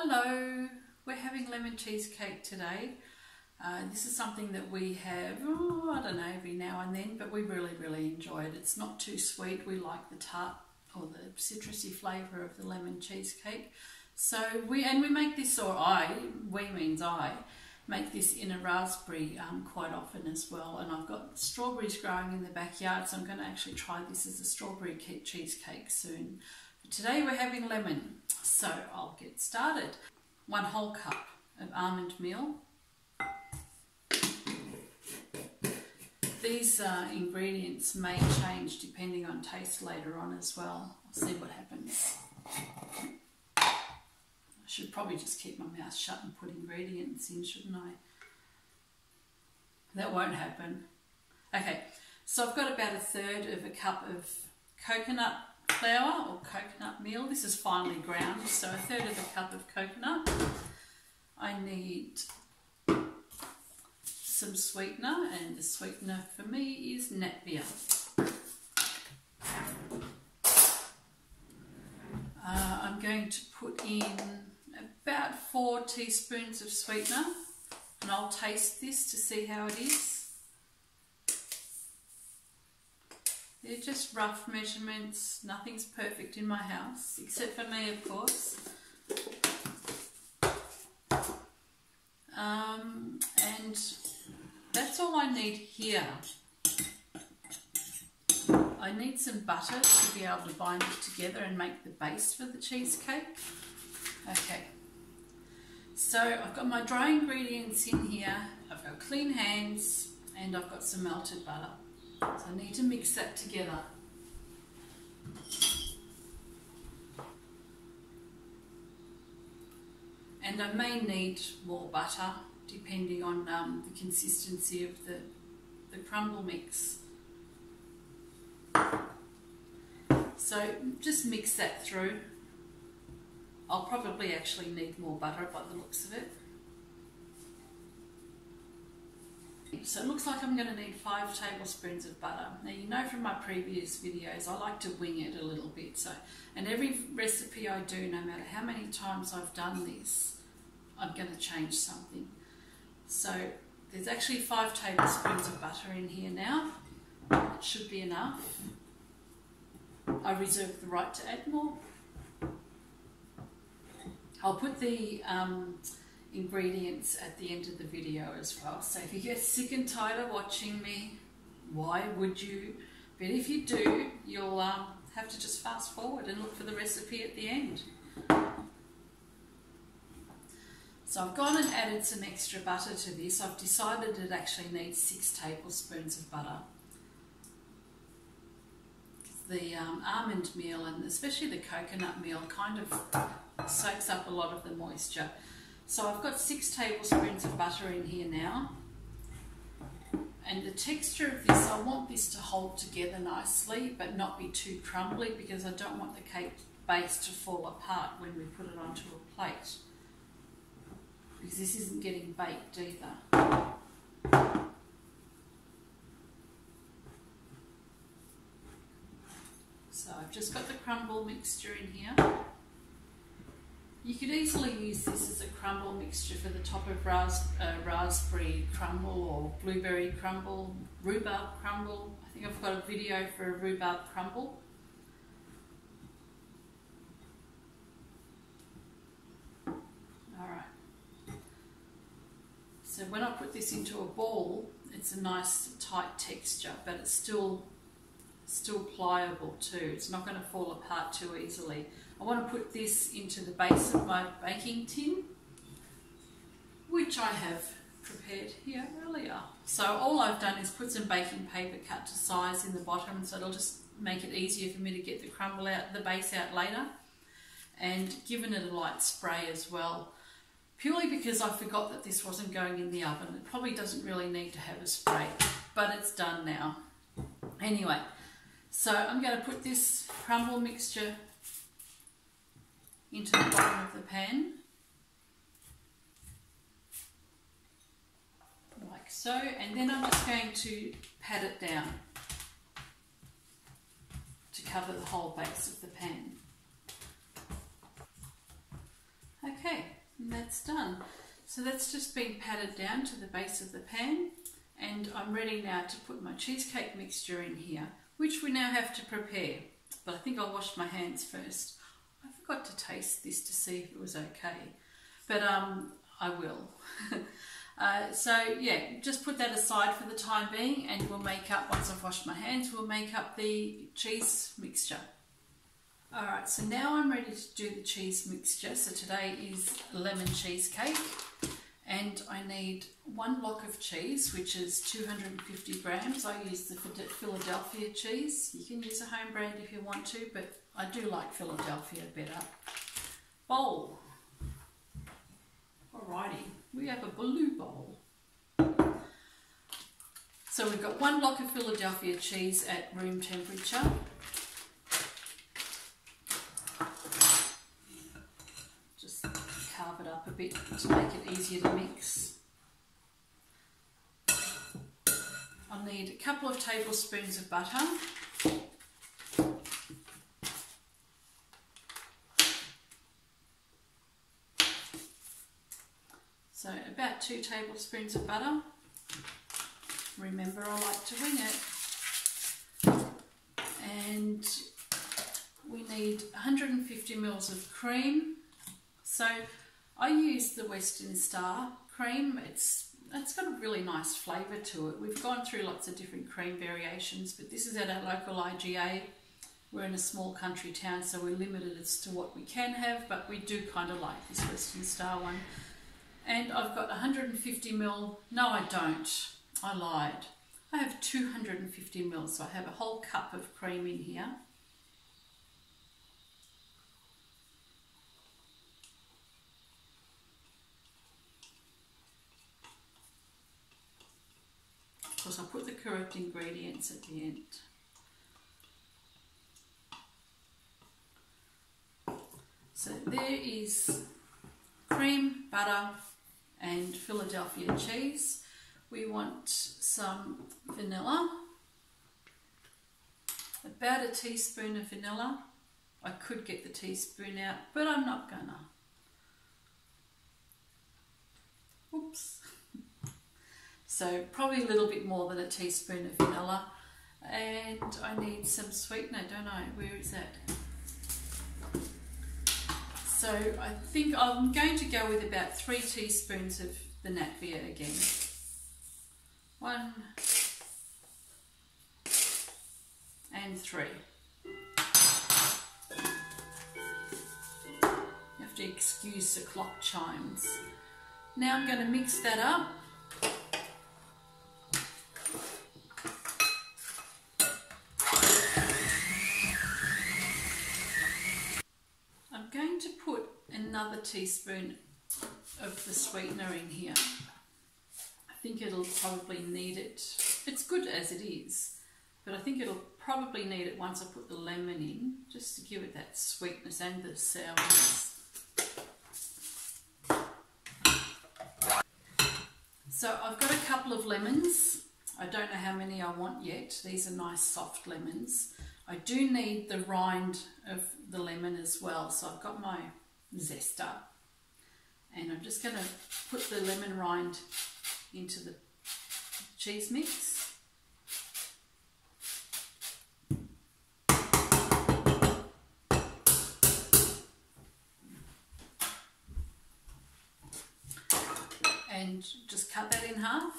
Hello, we're having lemon cheesecake today. This is something that we have, I don't know, every now and then, but we really enjoy it. It's not too sweet. We like the tart or the citrusy flavour of the lemon cheesecake. So we make this, or I make this in a raspberry quite often as well. And I've got strawberries growing in the backyard, so I'm going to actually try this as a strawberry cheesecake soon. But today we're having lemon. So I'll get started. 1 whole cup of almond meal. These ingredients may change depending on taste later on as well. I'll see what happens. I should probably just keep my mouth shut and put ingredients in, shouldn't I? That won't happen. Okay, so I've got about 1/3 of a cup of coconut flour or coconut meal. This is finely ground, so 1/3 of a cup of coconut. I need some sweetener, and the sweetener for me is Natvia. I'm going to put in about 4 teaspoons of sweetener, and I'll taste this to see how it is. They're just rough measurements, nothing's perfect in my house, except for me, of course. And that's all I need here. I need some butter to be able to bind it together and make the base for the cheesecake. Okay, so I've got my dry ingredients in here, I've got clean hands, and I've got some melted butter. So I need to mix that together. And I may need more butter, depending on the consistency of the crumble mix. So just mix that through. I'll probably actually need more butter by the looks of it. So it looks like I'm going to need 5 tablespoons of butter. Now, you know from my previous videos, I like to wing it a little bit. So, and every recipe I do, no matter how many times I've done this, I'm going to change something. So there's actually 5 tablespoons of butter in here now. It should be enough. I reserve the right to add more. I'll put the ingredients at the end of the video as well. So if you get sick and tired of watching me, why would you? But if you do, you'll have to just fast forward and look for the recipe at the end. So I've gone and added some extra butter to this. I've decided it actually needs 6 tablespoons of butter. The almond meal, and especially the coconut meal, kind of soaks up a lot of the moisture. So I've got 6 tablespoons of butter in here now. And the texture of this, I want this to hold together nicely, but not be too crumbly, because I don't want the cake base to fall apart when we put it onto a plate. Because this isn't getting baked either. So I've just got the crumble mixture in here. You could easily use this as a crumble mixture for the top of raspberry crumble or blueberry crumble, rhubarb crumble. I think I've got a video for a rhubarb crumble. So when I put this into a ball, it's a nice tight texture, but it's still pliable too. It's not going to fall apart too easily. I want to put this into the base of my baking tin, which I have prepared here earlier. So all I've done is put some baking paper cut to size in the bottom, so it'll just make it easier for me to get the crumble out, the base out later, and given it a light spray as well. Purely because I forgot that this wasn't going in the oven. It probably doesn't really need to have a spray, but it's done now. Anyway, so I'm going to put this crumble mixture into the bottom of the pan, like so, and then I'm just going to pat it down to cover the whole base of the pan. Okay. that's done. So that's just been patted down to the base of the pan, and I'm ready now to put my cheesecake mixture in here, which we now have to prepare. But I think I'll wash my hands first. I forgot to taste this to see if it was okay, but I will. So yeah, just put that aside for the time being, and we'll make up, once I've washed my hands, we'll make up the cheese mixture. Alright, so now I'm ready to do the cheese mixture. So today is lemon cheesecake, and I need one block of cheese, which is 250 grams. I use the Philadelphia cheese. You can use a home brand if you want to, but I do like Philadelphia better. Bowl. Alrighty, we have a blue bowl. So we've got one block of Philadelphia cheese at room temperature. Carve it up a bit to make it easier to mix. I'll need a couple of tablespoons of butter. So about 2 tablespoons of butter. Remember, I like to wing it. And we need 150 mils of cream. So I use the Western Star cream. It's got a really nice flavour to it. We've gone through lots of different cream variations, but this is at our local IGA. We're in a small country town, so we're limited as to what we can have, but we do kind of like this Western Star one. And I've got 150 ml. No, I don't. I lied. I have 250 ml, so I have a whole cup of cream in here. I'll put the correct ingredients at the end. So there is cream, butter and Philadelphia cheese. We want some vanilla, about a teaspoon of vanilla. I could get the teaspoon out, but I'm not gonna. Oops. So probably a little bit more than a teaspoon of vanilla. And I need some sweetener, don't I? Where is that? So I think I'm going to go with about 3 teaspoons of the Natvia again. 1 and 3. You have to excuse the clock chimes. Now I'm going to mix that up. Another teaspoon of the sweetener in here. I think it'll probably need it. It's good as it is, but I think it'll probably need it once I put the lemon in, just to give it that sweetness and the sourness. So I've got a couple of lemons. I don't know how many I want yet. These are nice soft lemons. I do need the rind of the lemon as well, so I've got my zester, and I'm just going to put the lemon rind into the cheese mix. And just cut that in half.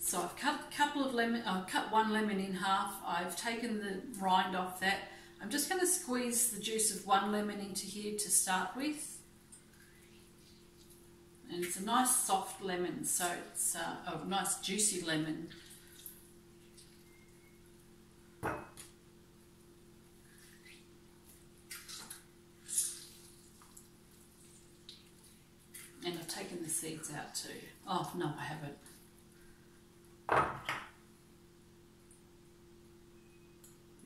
So I've cut a couple of lemon, I've cut one lemon in half. I've taken the rind off that. I'm just going to squeeze the juice of one lemon into here to start with, and it's a nice soft lemon, so it's a nice juicy lemon. And I've taken the seeds out too. Oh no, I haven't.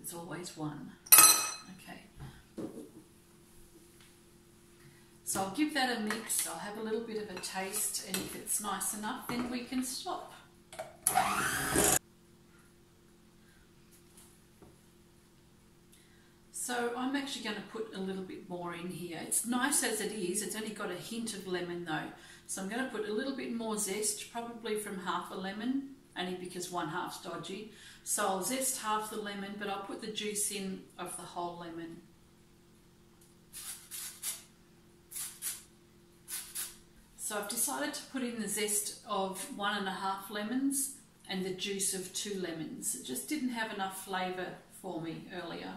There's always one. Okay, so I'll give that a mix. I'll have a little bit of a taste, and if it's nice enough, then we can stop. So So I'm actually going to put a little bit more in here. It's nice as it is, it's only got a hint of lemon though. So I'm going to put a little bit more zest, probably from half a lemon, only because one half's dodgy. So I'll zest half the lemon, but I'll put the juice in of the whole lemon. So I've decided to put in the zest of 1.5 lemons and the juice of 2 lemons. It just didn't have enough flavour for me earlier.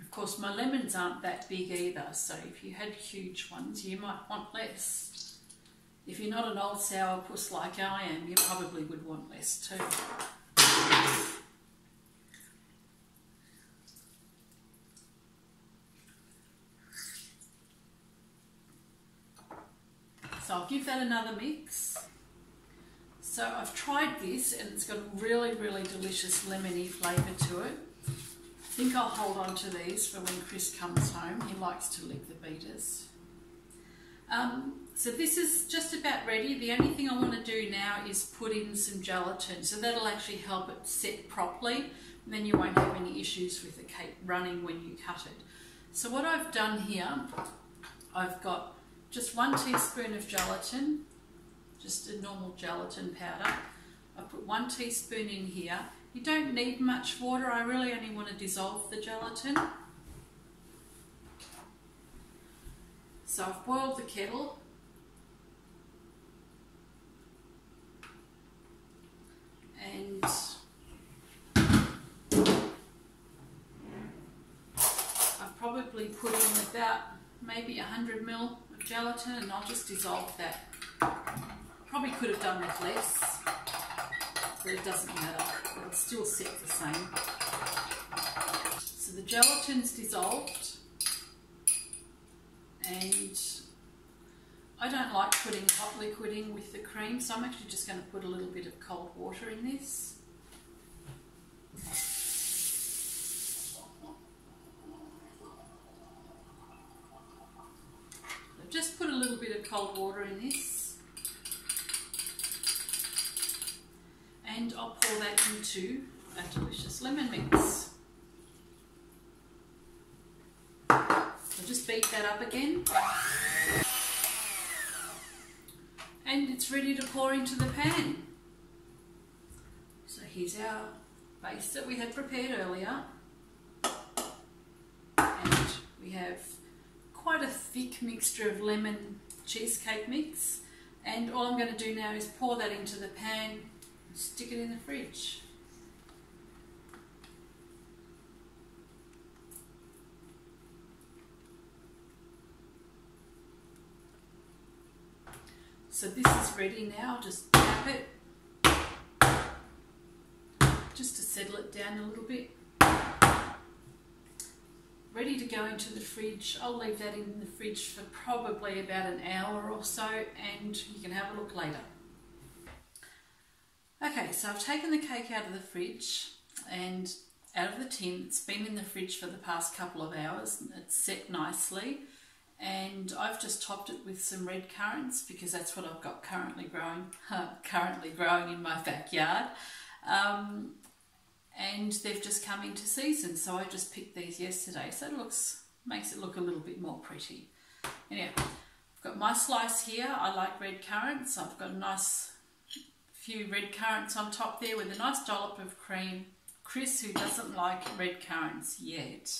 Of course, my lemons aren't that big either, so if you had huge ones, you might want less. If you're not an old sourpuss like I am, you probably would want less too. So I'll give that another mix. So I've tried this and it's got a really, really delicious lemony flavour to it. I think I'll hold on to these for when Chris comes home. He likes to lick the beaters. So this is just about ready. The only thing I want to do now is put in some gelatin. So that'll actually help it set properly. And then you won't have any issues with the cake running when you cut it. So what I've done here, I've got just 1 teaspoon of gelatin, just a normal gelatin powder. I put 1 teaspoon in here. You don't need much water. I really only want to dissolve the gelatin. So I've boiled the kettle. And I've probably put in about maybe 100 ml of gelatin, and I'll just dissolve that. Probably could have done with less, but it doesn't matter, it'll still set the same. So the gelatin's dissolved, and I don't like putting hot liquid in with the cream, so I'm actually just going to put a little bit of cold water in this. Just put a little bit of cold water in this, and I'll pour that into a delicious lemon mix. So just beat that up again, and it's ready to pour into the pan. So here's our base that we had prepared earlier, and we have quite a thick mixture of lemon cheesecake mix, and all I'm going to do now is pour that into the pan and stick it in the fridge. So this is ready now. Just tap it just to settle it down a little bit. Ready to go into the fridge. I'll leave that in the fridge for probably about an hour or so, and you can have a look later. Okay, so I've taken the cake out of the fridge and out of the tin. It's been in the fridge for the past couple of hours. It's set nicely, and I've just topped it with some red currants because that's what I've got currently growing in my backyard. And they've just come into season, so I just picked these yesterday, so it makes it look a little bit more pretty. Anyway, I've got my slice here. I like red currants. I've got a nice few red currants on top there with a nice dollop of cream. Chris, who doesn't like red currants yet,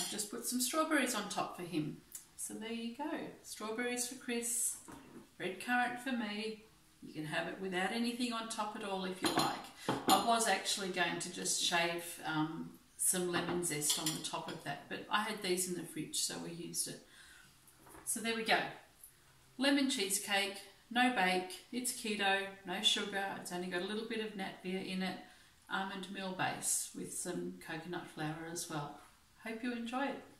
I've just put some strawberries on top for him. So there you go. Strawberries for Chris, red currant for me. You can have it without anything on top at all if you like. I was actually going to just shave some lemon zest on the top of that, but I had these in the fridge, so we used it. So there we go. Lemon cheesecake, no bake, it's keto, no sugar, it's only got a little bit of Natvia in it, almond meal base with some coconut flour as well. Hope you enjoy it.